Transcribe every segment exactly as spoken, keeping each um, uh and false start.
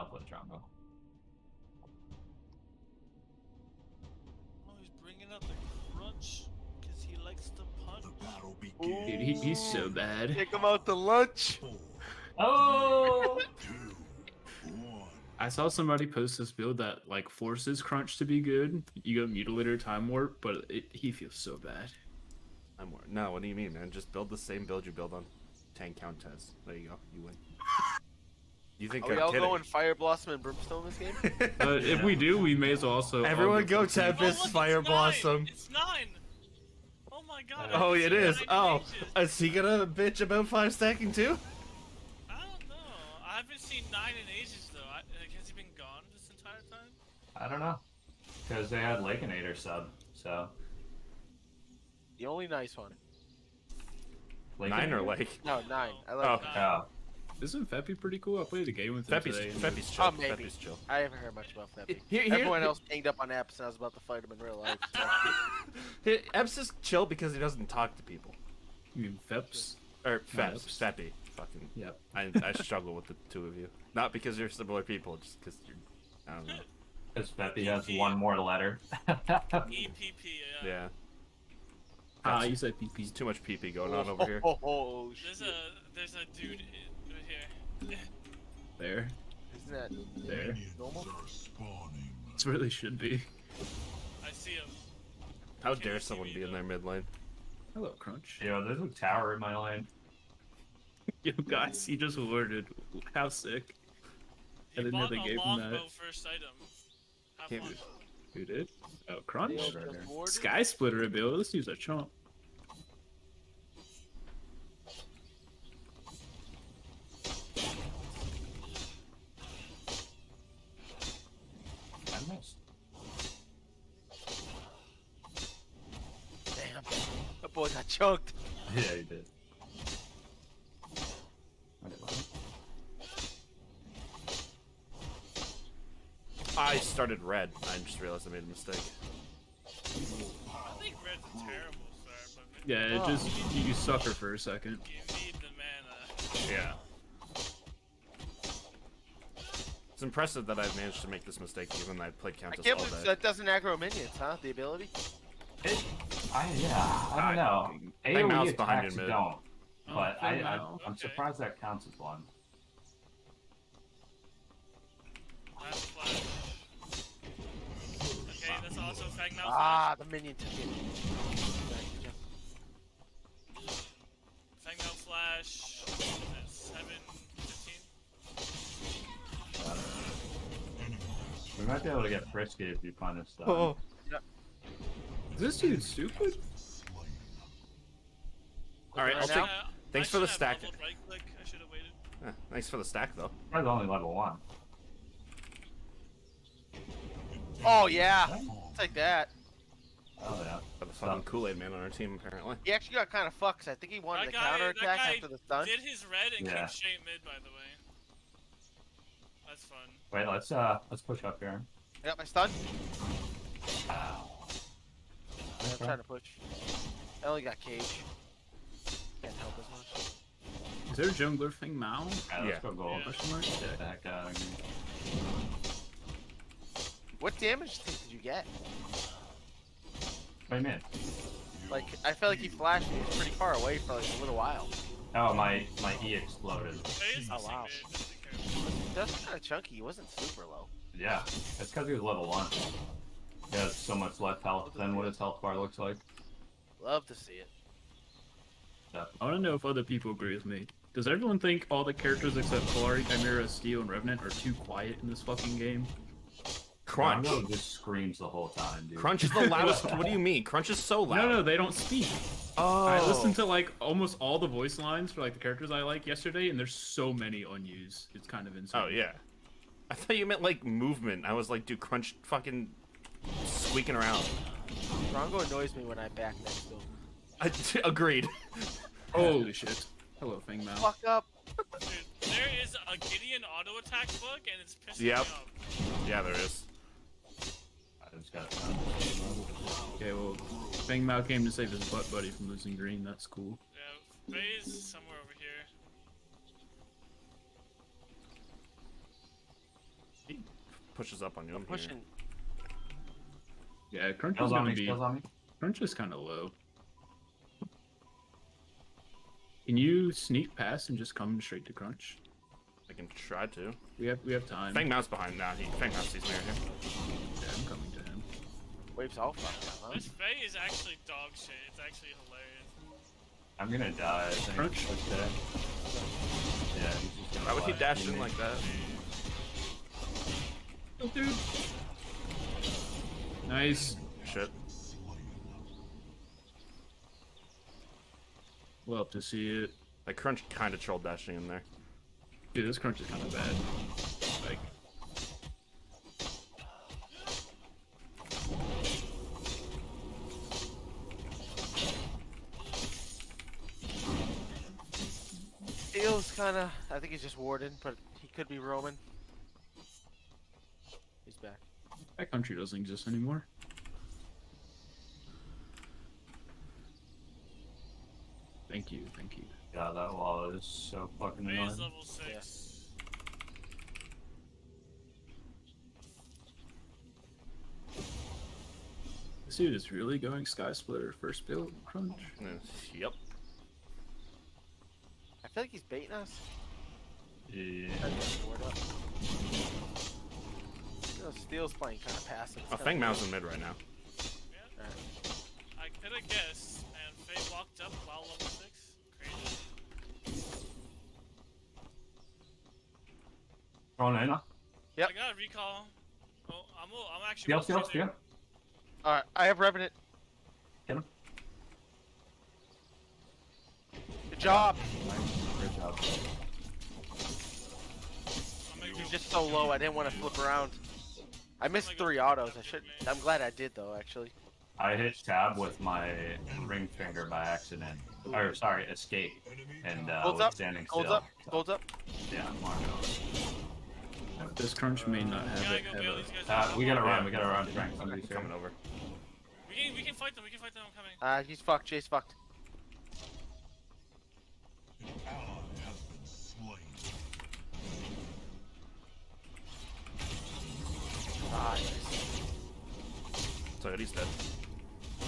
help with Rongo. Oh, he's bringing out the crunch because he likes to punch. The battle begins. Dude, he, he's so bad. Take him out to lunch. Four, oh. Two, I saw somebody post this build that like forces Crunch to be good. You go Mutilator, Time Warp, but it, he feels so bad. Time Warp? No, what do you mean, man? Just build the same build you build on Tank Countess. There you go. You win. You think Are we I'm all kidding. Going Fire Blossom and Brimstone this game? uh, if yeah. we do, we may as well also... Everyone go Tempest, oh, look, Fire it's Blossom. Nine. It's nine! Oh my god. Oh, it is. Oh, is he gonna bitch about five stacking too? I don't know. I haven't seen nine in ages though. I, like, has he been gone this entire time? I don't know. Because they had Lakenator sub, so... The only nice one. Lake nine or Lake? No, nine. I like oh. nine. Oh. Isn't Feppy pretty cool? I played a game with him Feppy's, today. Feppy's chill. Oh, maybe. Feppy's chill. I haven't heard much about Feppy. Here, here, Everyone here. else ganged up on Epps and I was about to fight him in real life. So. Epps is chill because he doesn't talk to people. You mean Feps? Or Feps. Feppy. Fucking. Yep. I, I struggle with the two of you. Not because you're similar people, just because you're... I don't know. Because Feppy has one more letter. E P P, yeah. Yeah. Ah, uh, you said P P. There's too much P P going on over here. Oh, oh, oh, shit. There's a, there's a dude... In Here. There. Isn't that there? Normal? It's where they should be. I see him. How Can't dare someone be though. in their mid lane? Hello, Crunch. Yeah, there's a tower in my lane. Yo, guys, he just worded. How sick. He I didn't know they gave him that. First item. Can't be. Who did? Oh, Crunch? Sky Splitter build. Let's use a chomp. Damn, that boy got choked. Yeah, he did. I started red. I just realized I made a mistake. I think red's a terrible start, but yeah, it oh. just you, you suffer for a second. You need the mana. Yeah. It's impressive that I've managed to make this mistake even I played Countess all day. I can't believe that doesn't aggro minions, huh? The ability? It, I, yeah, I don't I, know. AoE attacks don't, oh, but I, I, I'm okay. surprised that counts as one. That's flash. Okay, that's also Fangmao. Ah, the minion took it. Fangmao flash at seven fifteen. We might be able to get frisky if you find this stuff. Oh, yeah. Is this dude stupid? Alright, I'll take. Thanks for the stack. Right click. I should have waited. Eh, thanks for the stack, though. I'm only level one. Oh, yeah. Take that. Oh, yeah. Got a fucking Kool Aid man on our team, apparently. He actually got kind of fucked. I think he wanted the counter attack after the stun. Did his red and yeah. came straight mid, by the way. That's fun. Wait, let's uh, let's push up here. I got my stun. Ow. I'm trying to push. I only got cage. Can't help as much. Is there a jungler thing now? Yeah, let's go gold. Yeah. What damage did you get? What do you mean? Like, I felt like he flashed me pretty far away for like a little while. Oh, my, my E exploded. Oh, wow. That's kind of chunky. He wasn't super low. Yeah, that's because he was level one. He has so much less health than what his health bar looks like. Love to see it. Yeah. I want to know if other people agree with me. Does everyone think all the characters except Polari, Chimera, Steel, and Revenant are too quiet in this fucking game? Crunch Rongo just screams the whole time, dude. Crunch is the loudest. What do you mean? Crunch is so loud. No, no, they don't speak. Oh. I listened to like almost all the voice lines for like the characters I like yesterday, and there's so many unused. It's kind of insane. Oh yeah. I thought you meant like movement. I was like, dude, Crunch fucking squeaking around. Rongo annoys me when I back next to him. I t agreed. Holy shit. Hello, Fangmao. Fuck up. Dude, there is a Gideon auto attack book, and it's pissing yep. me off. Yeah, there is. I just got it. Okay, well, Fangmao came to save his butt buddy from losing green. That's cool. Yeah, FaZe is somewhere over here. pushes up on you. I'm pushing. Here. Yeah, Crunch is gonna be. Crunch is kind of low. Can you sneak past and just come straight to Crunch? I can try to. We have we have time. Fangmao's behind now. Nah, Fangmao sees me right here. Yeah, I'm coming to him. Waves off. Huh? This Faye is actually dog shit. It's actually hilarious. I'm gonna die. I think. Crunch. Okay. Yeah. Why would he dash in like that? Oh, dude. Nice. Shit. Love to see it. Like Crunch kind of troll dashing in there. Dude, this Crunch is kind of bad. Like, Steel's kind of. I think he's just warded, but he could be roaming. He's back. That country doesn't exist anymore. Thank you, thank you. Yeah, that wall is so fucking annoying. Level six. Yeah. This dude is really going Sky Splitter first build, Crunch. Yep. I feel like he's baiting us. Yeah. No, Steel's playing kind of passive. Oh, Fangmao's in mid right now. Yeah. Right. I could have guessed, and Faye walked up while level six. Run in. Yep. I got a recall. Oh, I'm, I'm actually. Yep, yep, yep. All right, I have Revenant. Hit him. Good job. Good job. You're just so low. I didn't want to flip around. I missed three autos. I should. I'm glad I did though, actually. I hit tab with my ring finger by accident. Ooh. Or sorry, escape. And uh, was up. standing still. Holds up. Holds up. Yeah, Marco. This Crunch may not have it. Have it. Uh, we gotta run. We gotta run. Frank, somebody's coming over. We can. We can fight them. We can fight them. I'm coming. Ah, uh, he's fucked. Jay's fucked. Ah, nice. So he's dead.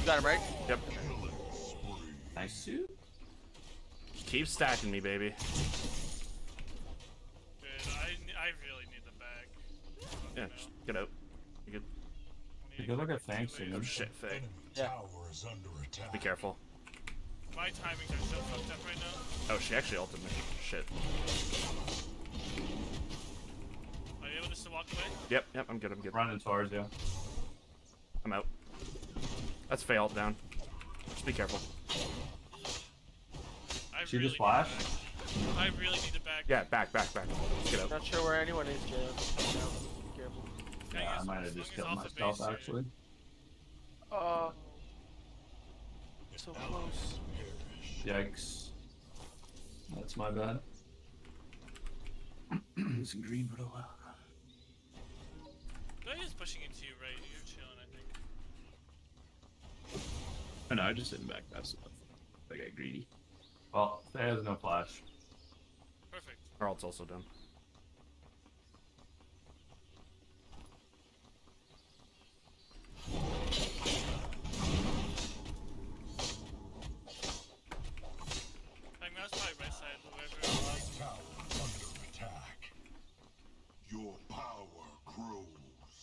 You got him, right? Yep. Nice. Keep stacking me, baby. Dude, I, I really need the bag. Yeah, know. just get out. You good? You good look at Thanks, dude. Oh shit, Fang. Yeah. Be careful. My timings are so fucked up right now. Oh, she actually ulted me. Shit. Are you able just to walk away? Yep, yep, I'm good, I'm good. Running towards you. Yeah. I'm out. That's Faye ult down. Just be careful. I she really just flashed? I really need to back. Yeah, back, back, back. Let's get out. Not sure where anyone is, Jay. No, be careful. Yeah, yeah, I might have just killed myself, base, actually. Uh, so close. Yikes. That's my bad. Losing green for a while. Faye is pushing into you right here. Oh, no, I just didn't back pass enough. I got greedy. Well, there's no flash. Perfect. Or it's also done. Fangmao's probably right side, whoever it was. Under attack. Your power grows.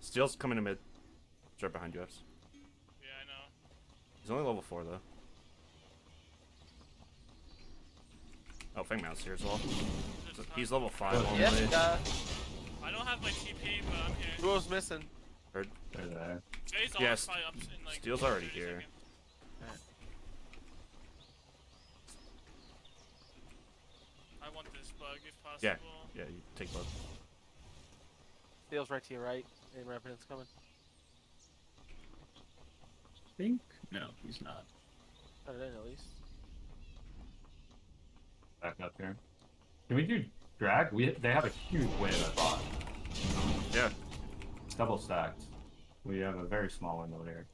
Steel's coming to mid. It's right behind you, Fs. He's only level four though. Oh, Fangmao's here as well. He's level five. Oh, yes, uh, I don't have my T P, but I'm here. Who else missing? Heard. They're there. Yes. Up in, like, Steel's already here. Right. I want this bug if possible. Yeah. Yeah. You take bug. Steel's right to your right, and Revenant's coming. I think. No, he's not. Not in at least. Back up here. Can we do drag? We they have a huge wave, I thought. Yeah. It's double stacked. We have a very small window here.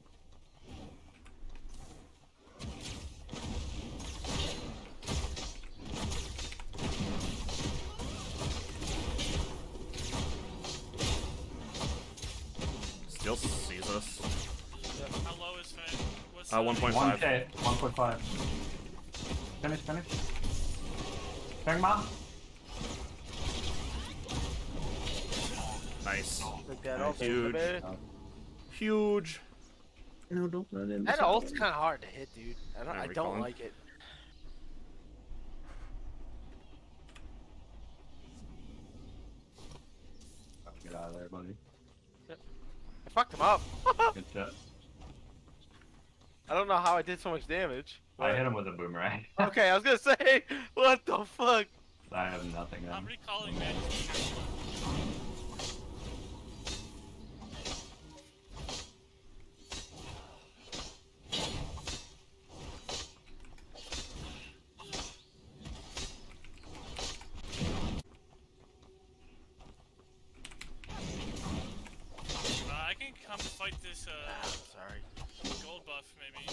Uh, one point five. one K. one point five. Finish, finish. Fangmao. Nice. Nice. Huge. Huge. No, don't let in. That ult's kind of hard to hit, dude. I don't, I don't like it. Get out of there, buddy. Yep. I fucked him up. Good shot. I don't know how I did so much damage. But... I hit him with a boomerang. Okay, I was gonna say, what the fuck? I have nothing. I'm recalling that.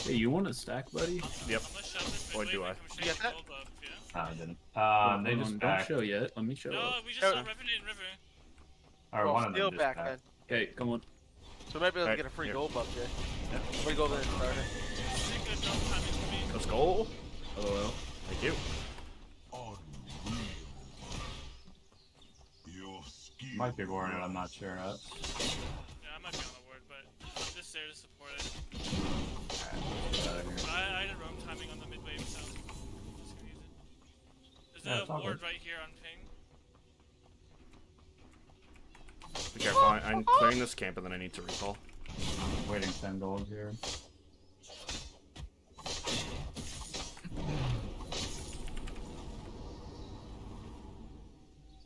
Hey, you want a stack, buddy? Yep. Or do I? You got that? No, I didn't. Um, they just backed. Don't show yet. Let me show. No, we just saw Revenant and River. Alright, one of them just backed. Then. Okay, come on. So maybe let's get a free gold buff, Jay. Yeah. We go over there and start it. Let's go. Hello. Thank you. Might be boring, I'm not sure. Yeah, I might be on the word, but I'm just there to support it. I, I did roam timing on the mid wave, so I'm just gonna use it. There's yeah, a ward right here on ping. Be careful, I, I'm clearing this camp and then I need to recall. I'm waiting ten gold here.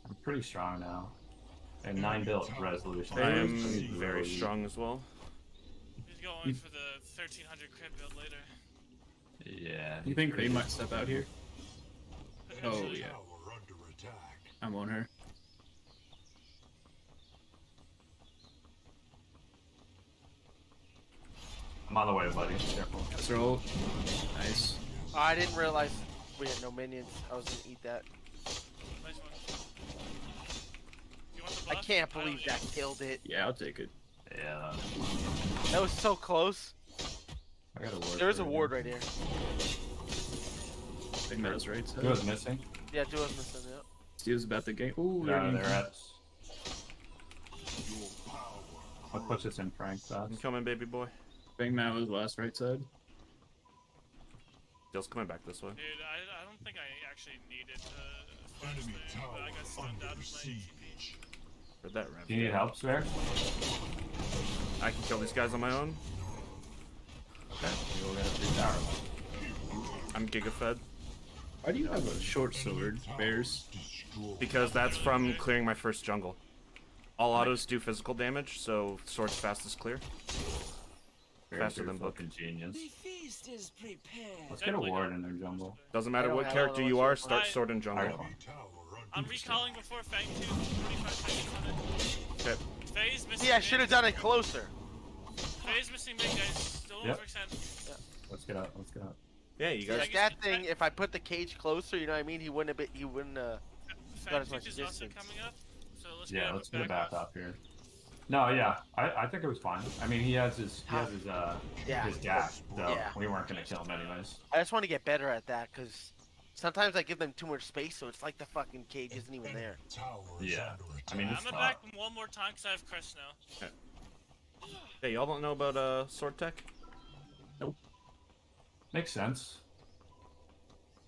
I'm pretty strong now. And nine builds resolution. I am very strong as well. Going for the thirteen hundred crit build later. Yeah. You think they might step out here? Oh yeah. I'm on her. I'm on the way, buddy. Careful. Let's roll. Nice. Oh, I didn't realize we had no minions. I was gonna eat that. Nice one. You want the buff? I can't believe I that need... killed it. Yeah, I'll take it. Yeah. That was so close. I got a ward. There is a ward right here. I think that was right. Duo's was missing. Yeah, Duo's missing, yeah. Steel's about the game. Ooh, yeah, they're at. I'll push this in Frank's side. I'm coming, baby boy. Fangmao was last right side. Steel's coming back this way. Dude, I, I don't think I actually needed the first thing, but I got stunned out of playing T P. Where'd that ramp? Do you need help, Spare? I can kill these guys on my own. Okay, you're gonna have to tower. I'm gigafed. Why do you have a short sword, Bears? Because that's from clearing my first jungle. All autos do physical damage, so sword's fast is clear. Faster than book. Genius. Let's get a ward in their jungle. Doesn't matter what character you are, start sword in jungle. I'm recalling before Fang two. twenty-five seconds on it. Okay. See, I should have done it closer. Faye's missing mid, guys. Don't yep. overextend. Yeah. Let's get out. Let's get out. Yeah, you guys. Like that thing, if I put the cage closer, you know what I mean? He wouldn't have been, he wouldn't uh, got as much distance. Coming up, so let's yeah, let's get back up here. No, yeah, I, I think it was fine. I mean, he has his, he has his, uh, yeah. his gap, so yeah. we weren't gonna kill him anyways. I just want to get better at that, cause sometimes I give them too much space, so it's like the fucking cage isn't even there. Yeah. I mean, yeah, I'm gonna back them one more time because I have crest now. Okay. Hey, y'all don't know about uh, sword tech? Nope. Makes sense.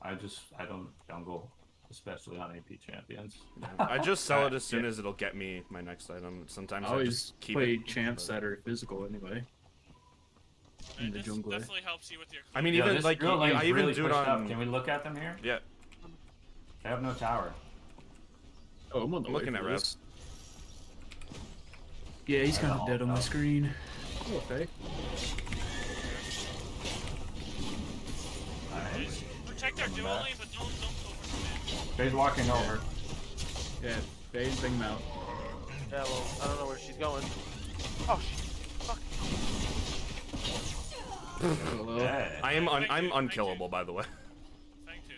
I just, I don't jungle, especially on A P champions. I just sell it as soon yeah. as it'll get me my next item. Sometimes I, I always just keep play it, champs that are physical anyway. In the jungle. Definitely helps you with your I mean, Yo, even like, you, I really even do it on. Up. Can we look at them here? Yeah. They have no tower. Oh, I'm, on the I'm looking at Revs. Yeah, he's kind of dead on my screen. Oh, okay. Alright. Protect our duo lane, but don't overcommit. Faye's walking yeah. over. Yeah, Faye's big mount. Yeah, well, I don't know where she's going. Oh, she. Fuck. Hello. Yeah. I am un I'm unkillable, by the way. Thank you.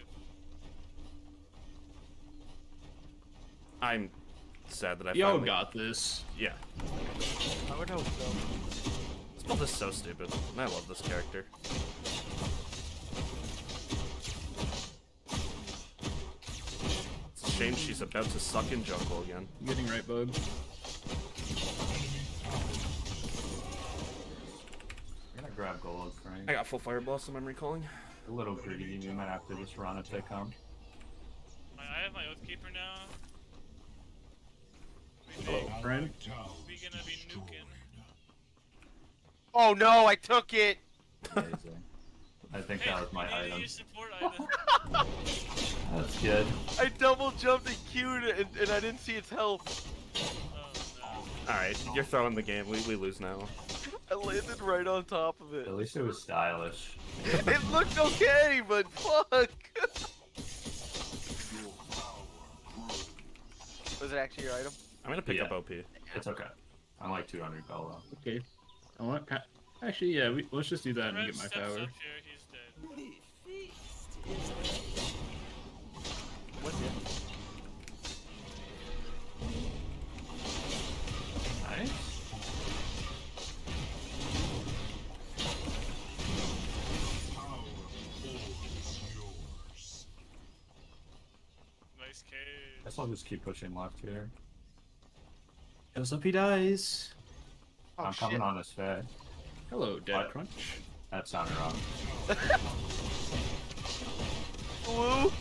I'm sad that I. Yo, finally... got this. Yeah. I would hope so. It's All this is so stupid, and I love this character. It's a shame she's about to suck in jungle again. You're getting right, bud. I'm gonna grab gold, Frank. I got full fire blossom, I'm recalling. A little greedy, we might have to just run if they come. I have my Oathkeeper now. Hello, friend. We gonna be nuking. Oh no, I took it! Amazing. I think hey, that was my item. I need support item. That's good. I double jumped and queued and, and I didn't see its health. Oh, no. Alright, you're throwing the game. We, we lose now. I landed right on top of it. At least it was stylish. It looked okay, but fuck! Was it actually your item? I'm gonna pick yeah. up O P. It's okay. I'm like two hundred Golo. Okay. I want. Actually, yeah. We, let's just do that and get my power. Up here, he's dead. What's it? Nice. Nice cave. I guess I'll just keep pushing left here. Goes up, he dies. Oh, I'm coming shit. on his head. Hello, Dead Crunch. That sounded wrong. Hello?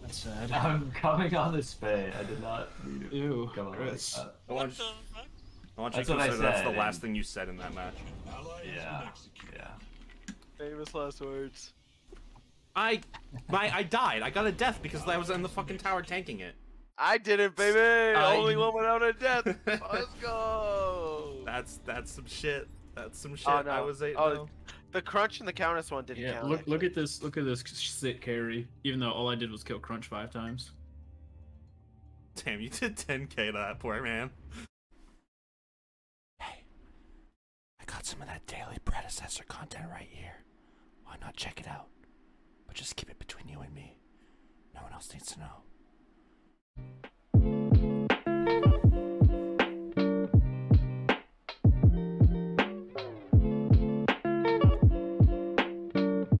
That's sad. I'm coming on his head. I did not mean it. Ew. Come on. Chris. Uh, I want, I want you to consider that's the last thing you said in that match. Yeah. Yeah. Famous last words. I, my, I died. I got a death because I was in the fucking tower tanking it. I did it, baby! I... Only one went out of death! Let's go! That's that's some shit. That's some shit. Oh, no. I was eight. Oh, no. The Crunch and the Countess one didn't yeah, count. Look, look at this. Look at this sick carry. Even though all I did was kill Crunch five times. Damn, you did ten K to that poor man. Hey, I got some of that daily predecessor content right here. Why not check it out? But just keep it between you and me. No one else needs to know.